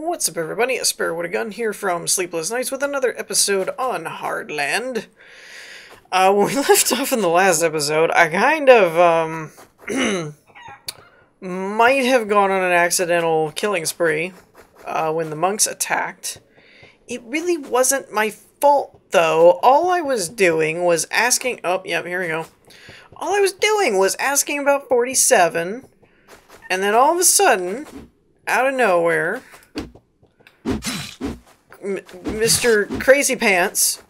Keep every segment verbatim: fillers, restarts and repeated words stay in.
What's up, everybody? A Sparrow with a Gun here from Sleepless Nights with another episode on Hardland. Uh, when we left off in the last episode, I kind of, um... might have gone on an accidental killing spree uh, when the monks attacked. It really wasn't my fault, though. All I was doing was asking... Oh, yep, here we go. All I was doing was asking about forty-seven, and then all of a sudden, out of nowhere... M Mister Crazy Pants,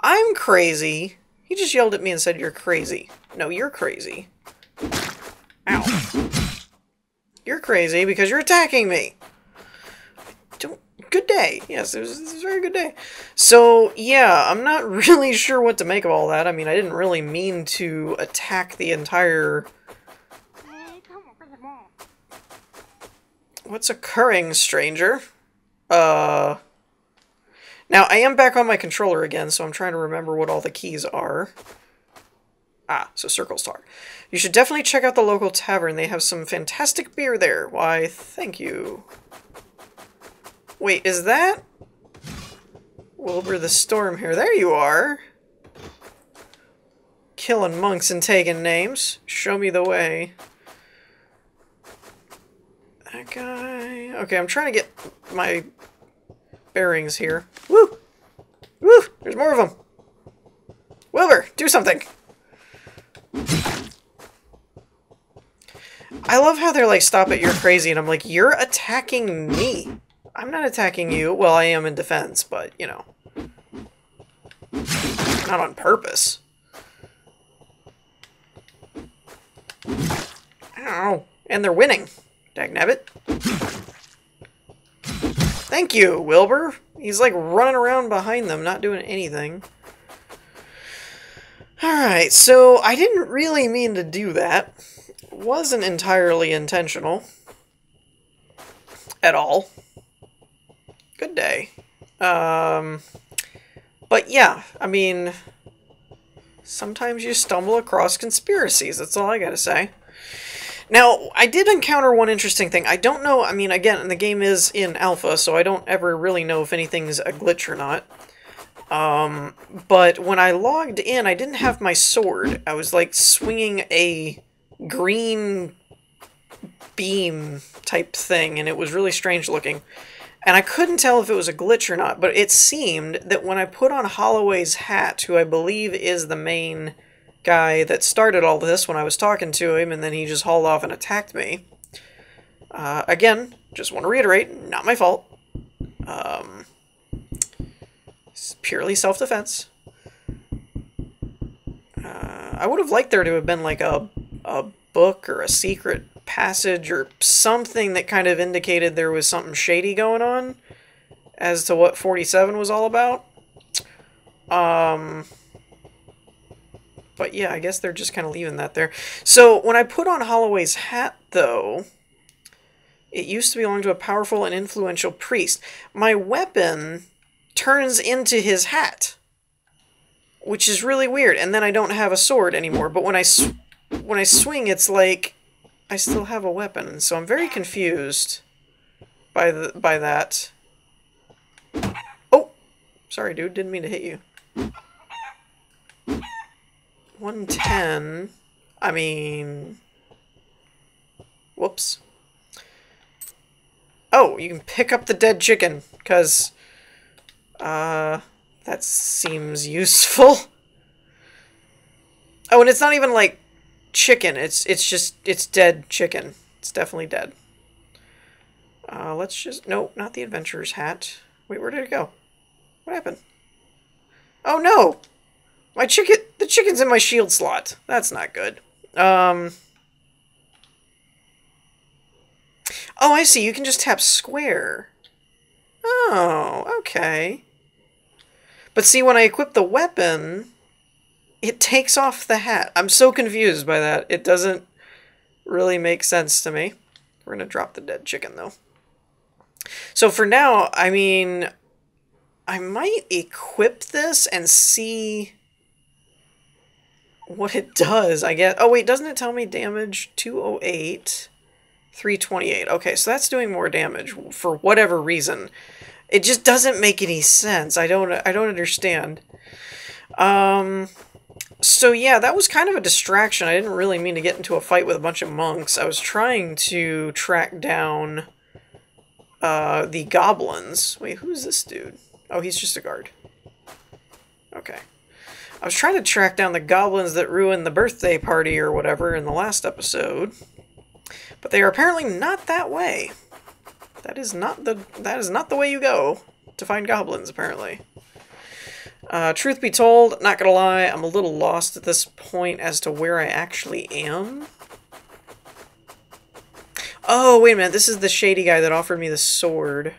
I'm crazy. He just yelled at me and said, "You're crazy." No, you're crazy. Ow. You're crazy because you're attacking me. Don't. Good day. Yes, it was, it was a very good day. So, yeah, I'm not really sure what to make of all that. I mean, I didn't really mean to attack the entire... What's occurring, stranger? Uh, now I am back on my controller again, so I'm trying to remember what all the keys are. Ah, so circle star. You should definitely check out the local tavern. They have some fantastic beer there. Why, thank you. Wait, is that Wilbur the Storm here? There you are. Killing monks and taking names. Show me the way. That guy... Okay, I'm trying to get my bearings here. Woo! Woo! There's more of them! Wilbur, do something! I love how they're like, stop it, you're crazy, and I'm like, you're attacking me! I'm not attacking you. Well, I am in defense, but, you know. Not on purpose. Ow! And they're winning! Dagnabbit. Thank you, Wilbur. He's like running around behind them, not doing anything. Alright, so I didn't really mean to do that. Wasn't entirely intentional. At all. Good day. Um, but yeah, I mean, sometimes you stumble across conspiracies, that's all I gotta say. Now, I did encounter one interesting thing. I don't know, I mean, again, the game is in alpha, so I don't ever really know if anything's a glitch or not. Um, but when I logged in, I didn't have my sword. I was, like, swinging a green beam type thing, and it was really strange looking. And I couldn't tell if it was a glitch or not, but it seemed that when I put on Holloway's hat, who I believe is the main... guy that started all this when I was talking to him, and then he just hauled off and attacked me. Uh, again, just want to reiterate, not my fault. Um, it's purely self-defense. Uh, I would have liked there to have been like a, a book or a secret passage or something that kind of indicated there was something shady going on as to what forty-seven was all about. Um... But yeah, I guess they're just kind of leaving that there. So when I put on Holloway's hat, though, it used to belong to a powerful and influential priest. My weapon turns into his hat, which is really weird. And then I don't have a sword anymore. But when I sw when I swing, it's like I still have a weapon. So I'm very confused by the by that. Oh, sorry, dude, didn't mean to hit you. one ten, I mean, whoops. Oh, you can pick up the dead chicken, because, uh, that seems useful. Oh, and it's not even, like, chicken, it's, it's just, it's dead chicken. It's definitely dead. Uh, let's just, no, not the adventurer's hat. Wait, where did it go? What happened? Oh, no! My chicken, the chicken's in my shield slot. That's not good. Um, oh, I see. You can just tap square. Oh, okay. But see, when I equip the weapon, it takes off the hat. I'm so confused by that. It doesn't really make sense to me. We're going to drop the dead chicken, though. So for now, I mean, I might equip this and see... what it does, I guess. Oh, wait, doesn't it tell me damage two oh eight? three twenty-eight. Okay, so that's doing more damage for whatever reason. It just doesn't make any sense. I don't I don't understand. Um so yeah, that was kind of a distraction. I didn't really mean to get into a fight with a bunch of monks. I was trying to track down uh the goblins. Wait, who's this dude? Oh, he's just a guard. Okay. I was trying to track down the goblins that ruined the birthday party or whatever in the last episode. But they are apparently not that way. That is not the that is not the way you go to find goblins, apparently. Uh, truth be told, not gonna lie, I'm a little lost at this point as to where I actually am. Oh, wait a minute, this is the shady guy that offered me the sword.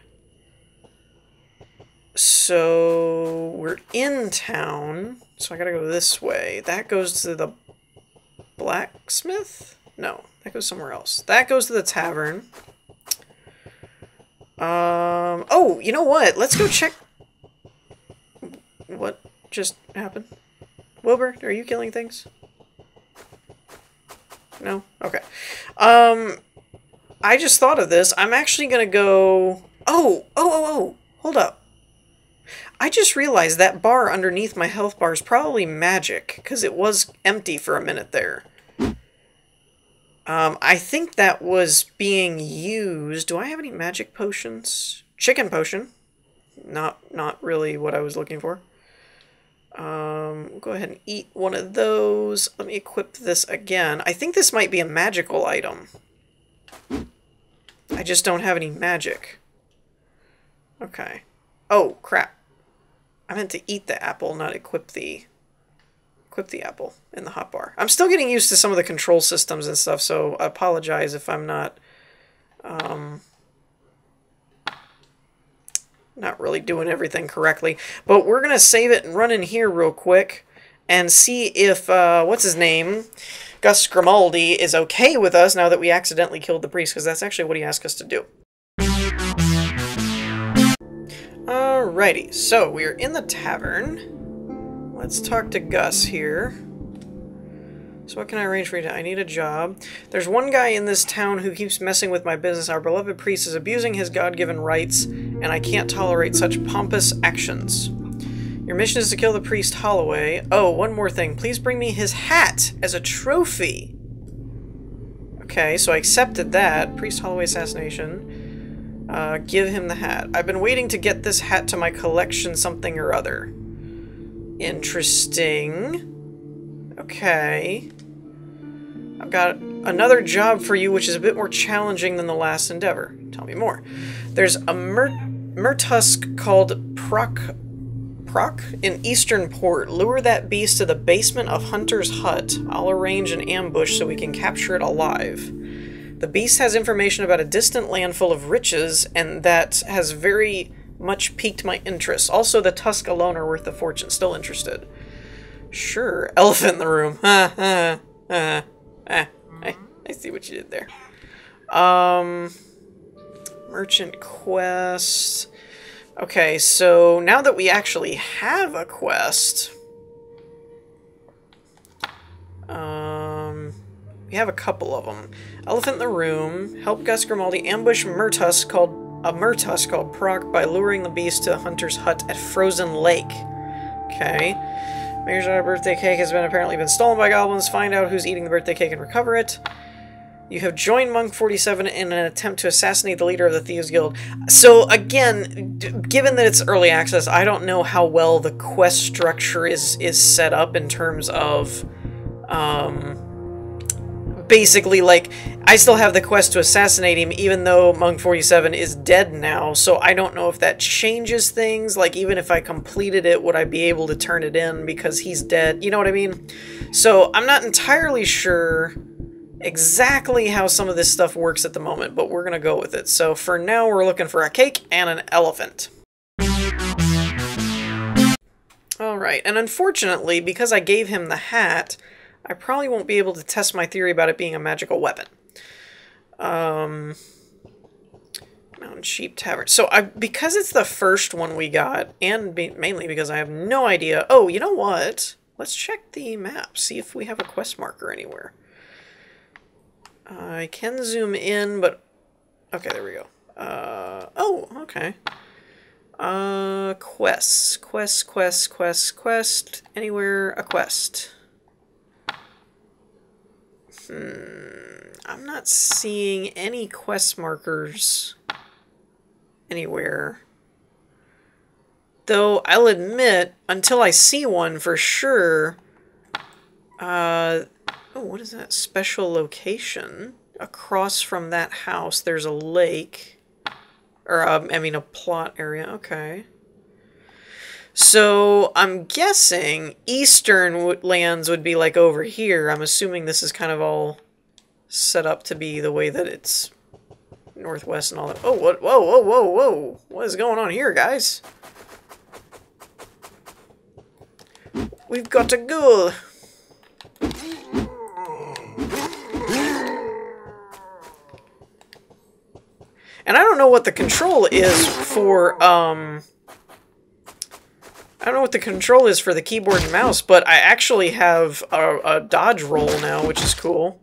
So, we're in town, so I gotta go this way. That goes to the blacksmith? No, that goes somewhere else. That goes to the tavern. Um, oh, you know what? Let's go check... What just happened? Wilbur, are you killing things? No? Okay. Um, I just thought of this. I'm actually gonna go... Oh! Oh, oh, oh! Hold up. I just realized that bar underneath my health bar is probably magic, because it was empty for a minute there. Um, I think that was being used. Do I have any magic potions? Chicken potion. Not, not really what I was looking for. Um, we'll go ahead and eat one of those. Let me equip this again. I think this might be a magical item. I just don't have any magic. Okay. Oh, crap. I meant to eat the apple, not equip the equip the apple in the hotbar. I'm still getting used to some of the control systems and stuff, so I apologize if I'm not um, not really doing everything correctly. But we're gonna save it and run in here real quick and see if uh, what's his name, Gus Grimaldi, is okay with us now that we accidentally killed the priest, because that's actually what he asked us to do. Alrighty, so we're in the tavern. Let's talk to Gus here. So what can I arrange for you to... I need a job. There's one guy in this town who keeps messing with my business. Our beloved priest is abusing his God-given rights, and I can't tolerate such pompous actions. Your mission is to kill the priest Holloway. Oh, one more thing. Please bring me his hat as a trophy. Okay, so I accepted that. Priest Holloway assassination. Uh, give him the hat. I've been waiting to get this hat to my collection something or other. Interesting. Okay. I've got another job for you which is a bit more challenging than the last endeavor. Tell me more. There's a Mer Mertusk called Proc, Proc in Eastern Port. Lure that beast to the basement of Hunter's Hut. I'll arrange an ambush so we can capture it alive. The beast has information about a distant land full of riches, and that has very much piqued my interest. Also, the tusk alone are worth a fortune. Still interested. Sure. Elephant in the room. Ha, ha, ha, ha. I, I see what you did there. Um, merchant quest. Okay, so now that we actually have a quest... Um... We have a couple of them. Elephant in the Room, help Gus Grimaldi ambush Mertusk called a Mertusk called Proc by luring the beast to the hunter's hut at Frozen Lake. Okay. Mayor's daughter's birthday cake has been apparently been stolen by goblins. Find out who's eating the birthday cake and recover it. You have joined Monk forty-seven in an attempt to assassinate the leader of the Thieves Guild. So again, d given that it's early access, I don't know how well the quest structure is is set up in terms of um basically, like, I still have the quest to assassinate him, even though Monk forty-seven is dead now, so I don't know if that changes things. Like, even if I completed it, would I be able to turn it in because he's dead? You know what I mean? So, I'm not entirely sure exactly how some of this stuff works at the moment, but we're gonna go with it. So, for now, we're looking for a cake and an elephant. Alright, and unfortunately, because I gave him the hat... I probably won't be able to test my theory about it being a magical weapon. Um, Mountain Sheep Tavern. So, I because it's the first one we got, and be, mainly because I have no idea... Oh, you know what? Let's check the map, see if we have a quest marker anywhere. I can zoom in, but... Okay, there we go. Uh, oh, okay. Uh, quests. Quest, quest, quest, quest. Anywhere a quest. Hmm. I'm not seeing any quest markers anywhere. Though, I'll admit, until I see one for sure... Uh... Oh, what is that? Special location? Across from that house, there's a lake. Or, um, I mean, a plot area. Okay. So, I'm guessing Eastern lands would be, like, over here. I'm assuming this is kind of all set up to be the way that it's northwest and all that. Oh, what? Whoa, whoa, whoa, whoa. What is going on here, guys? We've got a ghoul. And I don't know what the control is for, um... I don't know what the control is for the keyboard and mouse, but I actually have a, a dodge roll now, which is cool.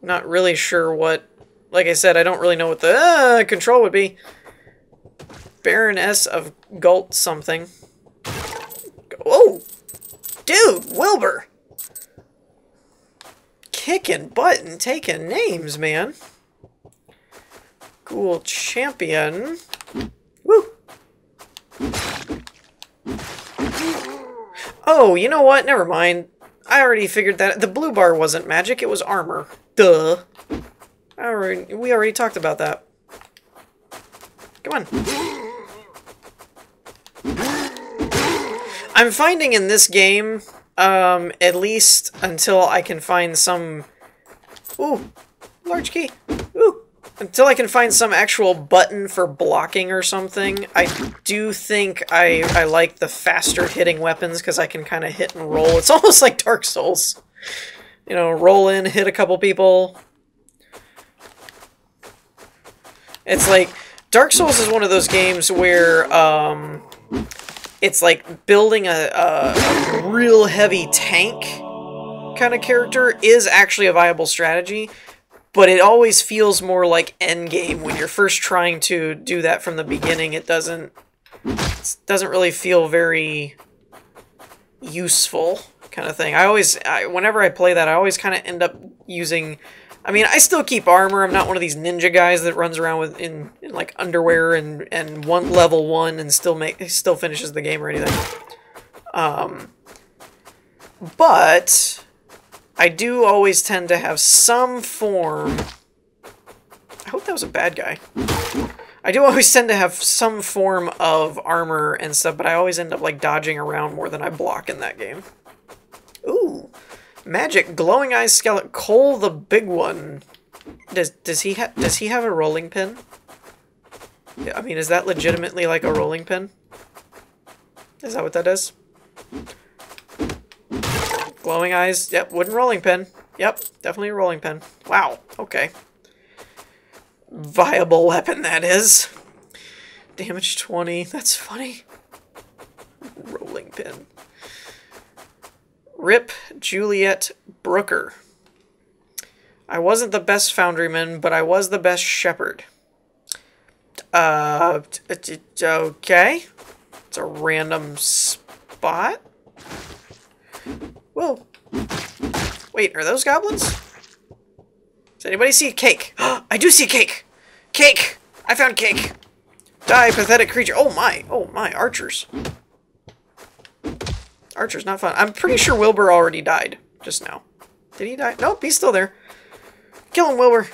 Not really sure what... Like I said, I don't really know what the uh, control would be. Baroness of Gult something. Oh! Dude, Wilbur! Kicking butt and taking names, man. Cool champion. Woo! Oh, you know what? Never mind. I already figured that the blue bar wasn't magic, it was armor. Duh. I already, we already talked about that. Come on. I'm finding in this game, um, at least until I can find some... Ooh! Large key! Ooh! Until I can find some actual button for blocking or something, I do think I, I like the faster hitting weapons because I can kind of hit and roll. It's almost like Dark Souls. You know, roll in, hit a couple people. It's like, Dark Souls is one of those games where um, it's like building a, a real heavy tank kind of character is actually a viable strategy. But it always feels more like endgame when you're first trying to do that from the beginning. It doesn't it doesn't really feel very useful kind of thing. I always, I, whenever I play that, I always kind of end up using... I mean, I still keep armor. I'm not one of these ninja guys that runs around with in, in like underwear and and one level one and still make still finishes the game or anything. Um, but. I do always tend to have some form... I hope that was a bad guy. I do always tend to have some form of armor and stuff, but I always end up, like, dodging around more than I block in that game. Ooh! Magic glowing eyes skeleton. Cole the big one. Does does he have does he have a rolling pin? I mean, is that legitimately like a rolling pin? Is that what that is? Glowing eyes. Yep, wooden rolling pin. Yep, definitely a rolling pin. Wow, okay. Viable weapon, that is. Damage twenty. That's funny. Rolling pin. Rip Juliet Brooker. I wasn't the best foundryman, but I was the best shepherd. Uh, okay. It's a random spot. Whoa. Wait, are those goblins? Does anybody see a cake? I do see a cake! Cake! I found cake! Die, pathetic creature. Oh my, oh my, archers. Archers, not fun. I'm pretty sure Wilbur already died just now. Did he die? Nope, he's still there. Kill him, Wilbur.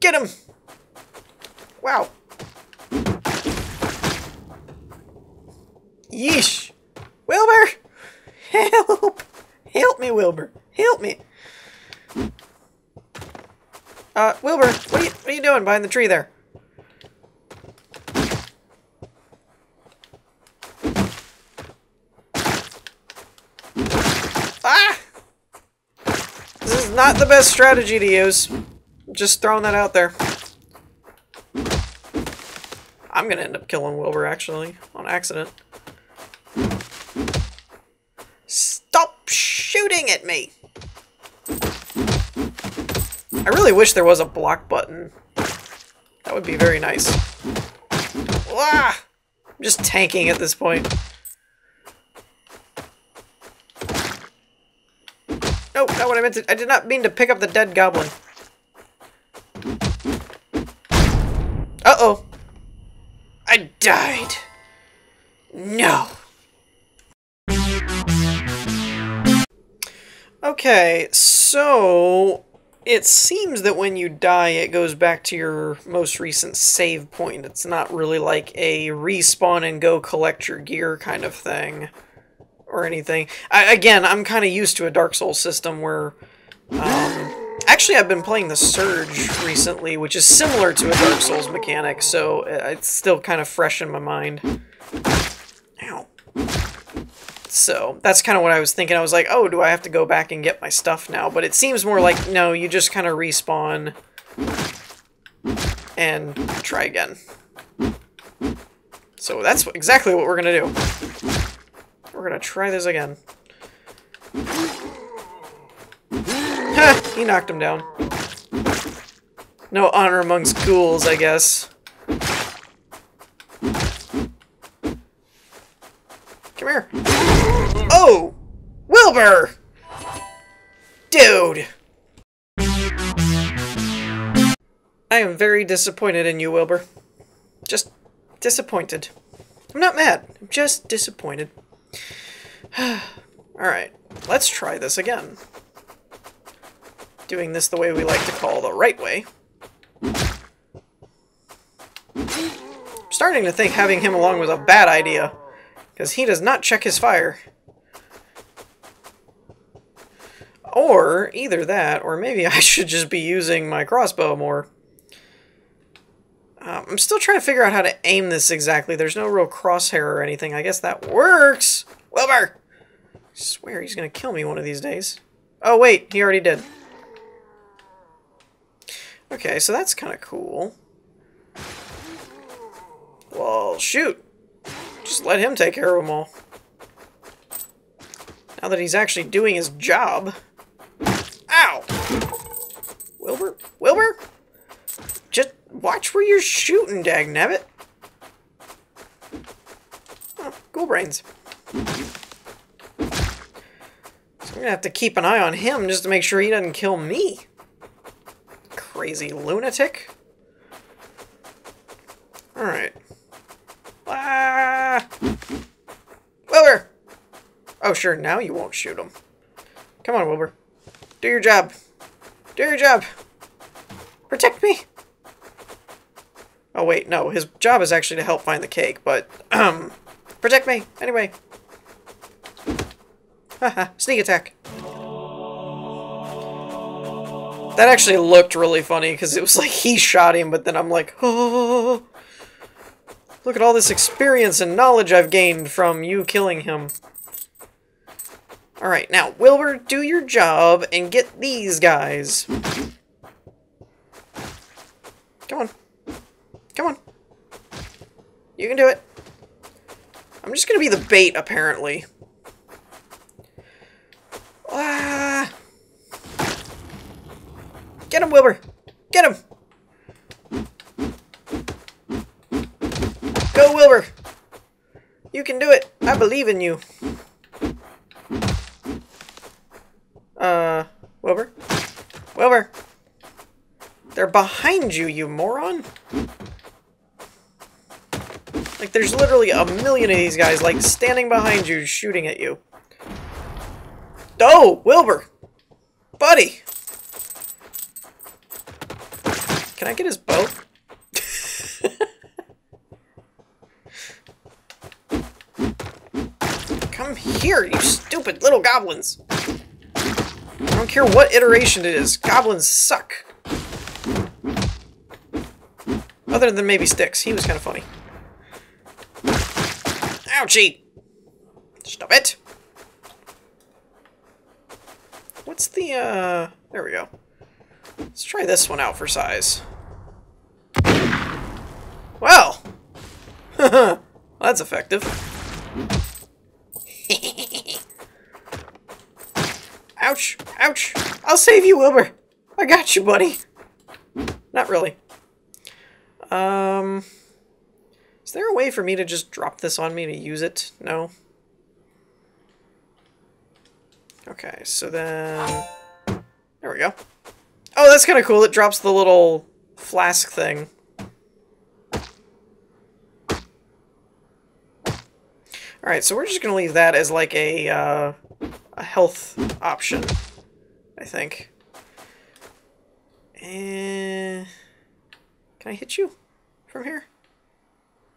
Get him! Wow. Yeesh. Wilbur! Help! Help me, Wilbur. Help me. Uh, Wilbur, what are you, what are you doing behind the tree there? Ah! This is not the best strategy to use. I'm just throwing that out there. I'm gonna end up killing Wilbur, actually, on accident. Stop shooting at me! I really wish there was a block button. That would be very nice. Wah! I'm just tanking at this point. Nope, not what I meant to. I did not mean to pick up the dead goblin. Uh-oh. I died. No. Okay, so it seems that when you die, it goes back to your most recent save point. It's not really like a respawn and go collect your gear kind of thing or anything. I, again, I'm kind of used to a Dark Souls system where... Um, actually, I've been playing The Surge recently, which is similar to a Dark Souls mechanic, so it's still kind of fresh in my mind. Ow. So that's kind of what I was thinking. I was like, oh, do I have to go back and get my stuff now? But it seems more like, no, you just kind of respawn and try again. So that's exactly what we're going to do. We're going to try this again. Ha! He knocked him down. No honor amongst ghouls, I guess. Come here. Oh! Wilbur! Dude! I am very disappointed in you, Wilbur. Just disappointed. I'm not mad. I'm just disappointed. Alright, let's try this again. Doing this the way we like to call the right way. I'm starting to think having him along was a bad idea. Because he does not check his fire. Or, either that, or maybe I should just be using my crossbow more. Um, I'm still trying to figure out how to aim this exactly. There's no real crosshair or anything. I guess that works! Wilbur! I swear he's gonna kill me one of these days. Oh wait, he already did. Okay, so that's kind of cool. Well, shoot! Just let him take care of them all. Now that he's actually doing his job. Ow! Wilbur? Wilbur? Just watch where you're shooting, dagnabbit. Oh, ghoul brains. So I'm gonna have to keep an eye on him just to make sure he doesn't kill me. Crazy lunatic. Alright. Ah! Wilbur! Oh, sure, now you won't shoot him. Come on, Wilbur. Do your job. Do your job. Protect me! Oh, wait, no. His job is actually to help find the cake, but, um, protect me, anyway. Haha, sneak attack. That actually looked really funny, because it was like he shot him, but then I'm like, oh... Look at all this experience and knowledge I've gained from you killing him. Alright, now, Wilbur, do your job and get these guys. Come on. Come on. You can do it. I'm just gonna be the bait, apparently. Ah! Get him, Wilbur! Get him! Go, Wilbur! You can do it! I believe in you. Uh, Wilbur? Wilbur! They're behind you, you moron! Like, there's literally a million of these guys, like, standing behind you, shooting at you. Oh, Wilbur! Buddy! Can I get his bow? Come here, you stupid little goblins! I don't care what iteration it is, goblins suck. Other than maybe Sticks, he was kind of funny. Ouchie! Stop it! What's the, uh... there we go. Let's try this one out for size. Well! Well, that's effective. Ouch! Ouch! I'll save you, Wilbur! I I got you, buddy. Not really. Um, is there a way for me to just drop this on me to use it? No. Okay, so then... There we go. Oh, that's kind of cool. It drops the little flask thing. Alright, so we're just going to leave that as like a, uh, a health option, I think. And... Can I hit you from here?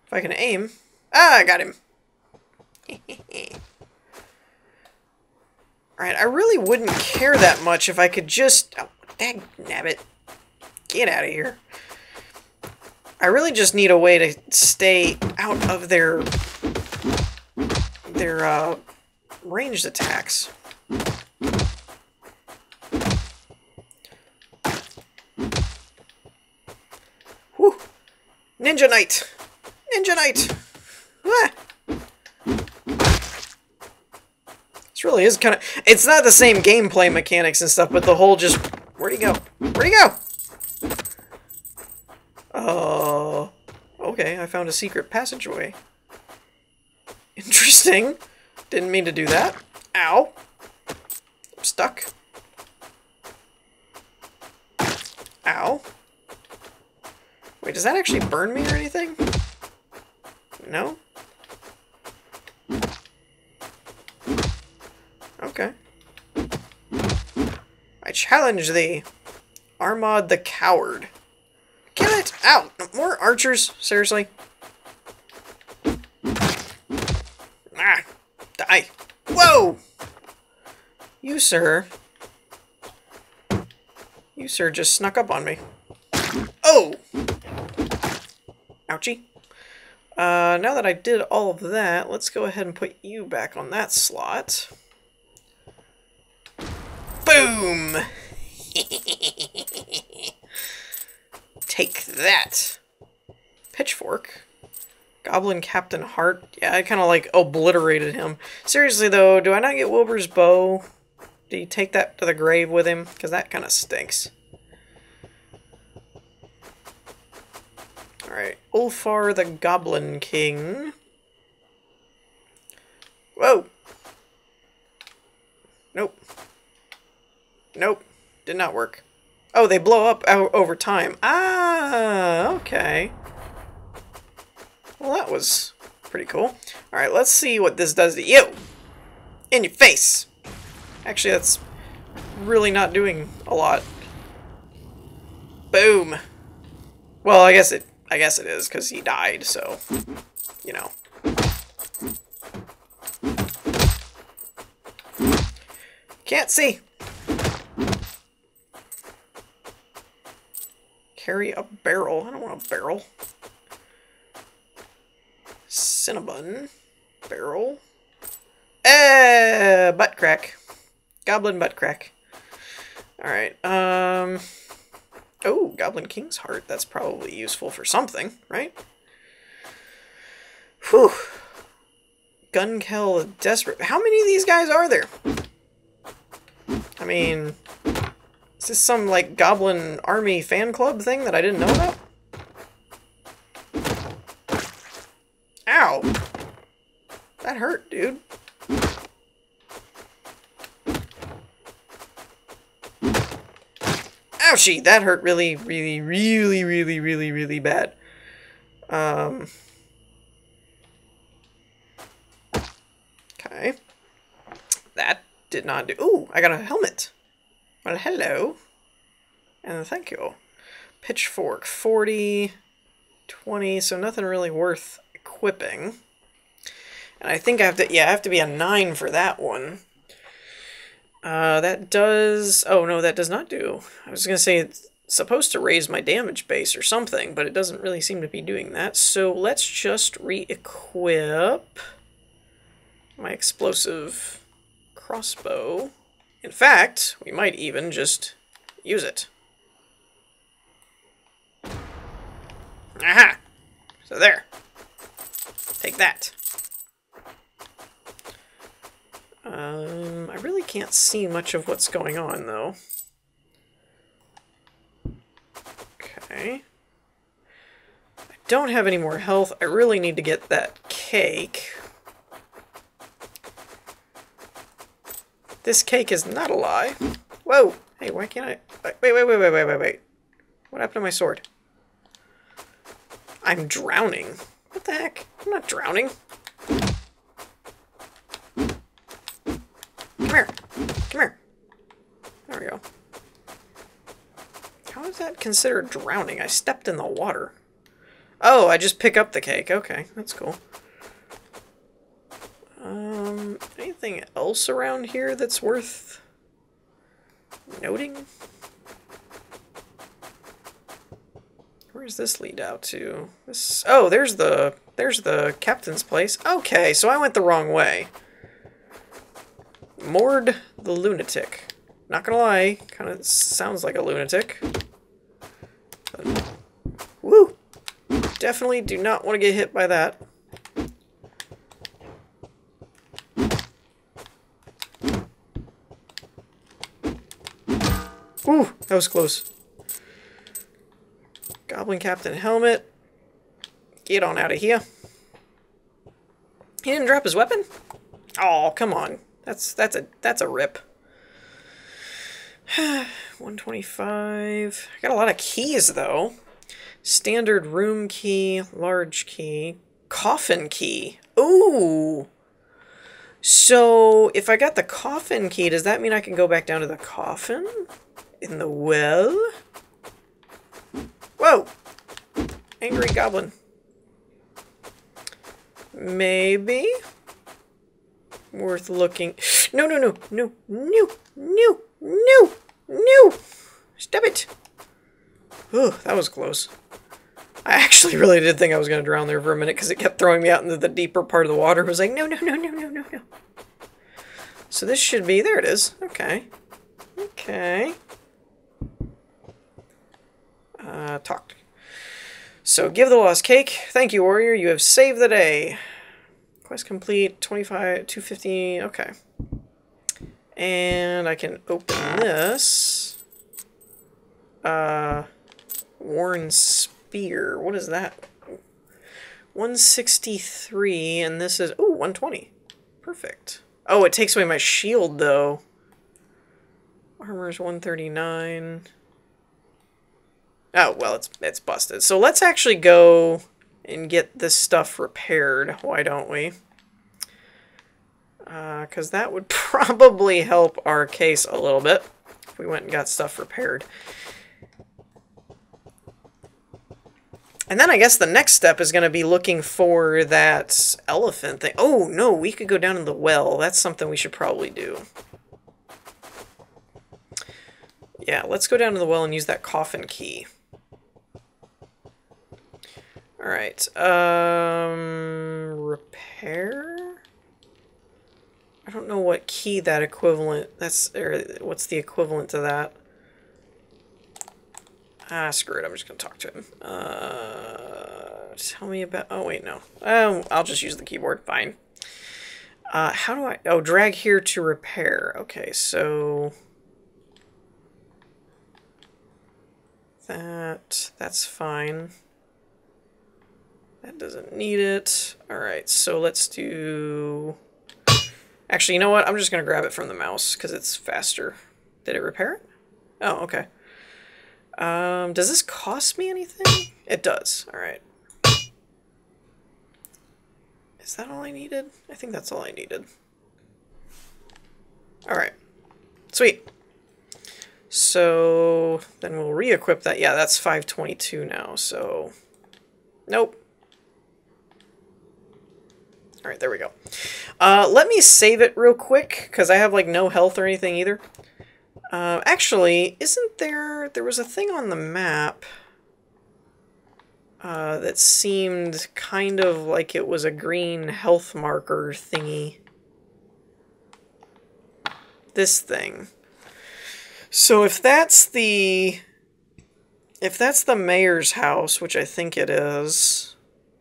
If I can aim... Ah, I got him! Alright, I really wouldn't care that much if I could just... Oh, dang nabbit. Get out of here. I really just need a way to stay out of their... their, uh, ranged attacks. Whew. Ninja Knight! Ninja Knight! Ah. This really is kind of... It's not the same gameplay mechanics and stuff, but the whole just... Where'd he go? Where'd he go? Oh... Uh, okay, I found a secret passageway. Interesting. Didn't mean to do that. Ow. I'm stuck. Ow. Wait, does that actually burn me or anything? No? Okay. I challenge thee. Armad the Coward. Kill it! Ow! No more archers? Seriously? Ah! Die! Whoa! You, sir. You, sir, just snuck up on me. Oh! Ouchie. Uh, now that I did all of that, let's go ahead and put you back on that slot. Boom! Take that. Pitchfork. Goblin Captain Hart. Yeah, I kind of like obliterated him. Seriously though, do I not get Wilbur's bow? Did he take that to the grave with him? Because that kind of stinks. Alright, Ulfar the Goblin King. Whoa! Nope. Nope. Did not work. Oh, they blow up over time. Ah, okay. Well, that was pretty cool. Alright, let's see what this does to you! In your face! Actually, that's really not doing a lot. Boom! Well, I guess it I guess it is, because he died, so... You know. Can't see! Carry a barrel. I don't want a barrel. Cinnabon. Barrel. Eh, butt crack. Goblin butt crack. Alright, um... Oh, Goblin King's Heart. That's probably useful for something, right? Whew. Gunkel Desperate. How many of these guys are there? I mean... Is this some, like, Goblin Army fan club thing that I didn't know about? Ow! That hurt, dude. Ouchie! That hurt really, really, really, really, really, really bad. Um. Okay. That did not do. Ooh, I got a helmet. Well, hello. And thank you. Pitchfork. forty, twenty, so nothing really worth equipping. And I think I have to, yeah, I have to be a nine for that one. Uh, that does, oh no, that does not do. I was going to say it's supposed to raise my damage base or something, but it doesn't really seem to be doing that. So let's just re-equip my explosive crossbow. In fact, we might even just use it. Aha! So there. Take that. Um, I really can't see much of what's going on, though. don't have any more health. I really need to get that cake. This cake is not a lie. Whoa! Hey, why can't I... Wait, wait, wait, wait, wait, wait, wait. What happened to my sword? I'm drowning. What the heck? I'm not drowning. Come here. Come here. There we go. How is that considered drowning? I stepped in the water. Oh, I just pick up the cake. Okay, that's cool. Um, anything else around here that's worth noting? Where does this lead out to? This, oh, there's the there's the captain's place. Okay, so I went the wrong way. Mord the lunatic. Not gonna lie, kind of sounds like a lunatic. But, woo! Definitely do not want to get hit by that. Ooh, that was close. Goblin Captain Helmet. Get on out of here. He didn't drop his weapon? Oh, come on. That's that's a that's a rip. one twenty-five. I got a lot of keys though. Standard room key, large key, coffin key. Ooh. So if I got the coffin key, does that mean I can go back down to the coffin? In the well? Whoa! Angry goblin. Maybe? Worth looking. No, no, no, no, no, no, no, no! Stop it! Ooh, that was close. I actually really did think I was going to drown there for a minute because it kept throwing me out into the deeper part of the water. It was like, no, no, no, no, no, no, no. So this should be, there it is. Okay. Okay. Uh, talk. So, give the lost cake. Thank you, warrior. You have saved the day. Quest complete. twenty-five, two fifty. Okay. And I can open this. Uh, Warren Spear. What is that? one sixty-three, and this is... Ooh, one twenty. Perfect. Oh, it takes away my shield, though. Armor's one thirty-nine... Oh, well, it's it's busted. So let's actually go and get this stuff repaired. Why don't we? Uh, 'cause that would probably help our case a little bit if we went and got stuff repaired. And then I guess the next step is going to be looking for that elephant thing. Oh, no, we could go down in the well. That's something we should probably do. Yeah, let's go down to the well and use that coffin key. Alright, um, repair? I don't know what key that equivalent, that's, or what's the equivalent to that? Ah, screw it, I'm just gonna talk to him. Uh, tell me about, oh wait, no. Oh, I'll just use the keyboard, fine. Uh, how do I, oh, drag here to repair. Okay, so... That, that's fine. That doesn't need it. Alright, so let's do... Actually, you know what? I'm just going to grab it from the mouse, because it's faster. Did it repair it? Oh, okay. Um, does this cost me anything? It does. Alright. Is that all I needed? I think that's all I needed. Alright. Sweet. So then we'll re-equip that. Yeah, that's five twenty-two now, so nope. All right, there we go. Uh, let me save it real quick because I have like no health or anything either. Uh, actually, isn't there, there was a thing on the map uh, that seemed kind of like it was a green health marker thingy. This thing. So if that's the, if that's the mayor's house, which I think it is,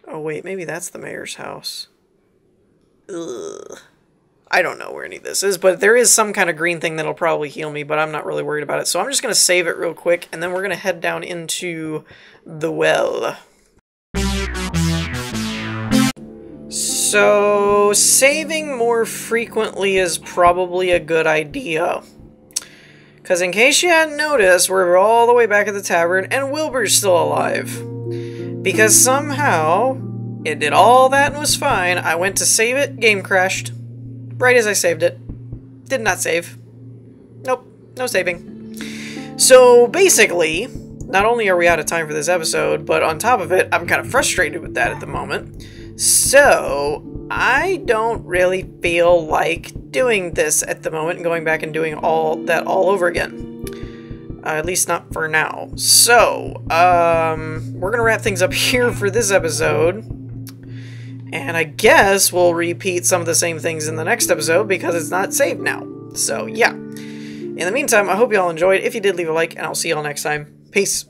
oh wait, maybe that's the mayor's house. Ugh. I don't know where any of this is, but there is some kind of green thing that'll probably heal me, but I'm not really worried about it. So I'm just going to save it real quick, and then we're going to head down into the well. So saving more frequently is probably a good idea. Because in case you hadn't noticed, we're all the way back at the tavern, and Wilbur's still alive. Because somehow, it did all that and was fine. I went to save it, game crashed. Right as I saved it. Did not save. Nope, no saving. So basically, not only are we out of time for this episode, but on top of it, I'm kind of frustrated with that at the moment. So I don't really feel like doing this at the moment and going back and doing all that all over again. Uh, at least not for now. So um, we're going to wrap things up here for this episode. And I guess we'll repeat some of the same things in the next episode because it's not saved now. So yeah. In the meantime, I hope you all enjoyed. If you did, leave a like, and I'll see you all next time. Peace.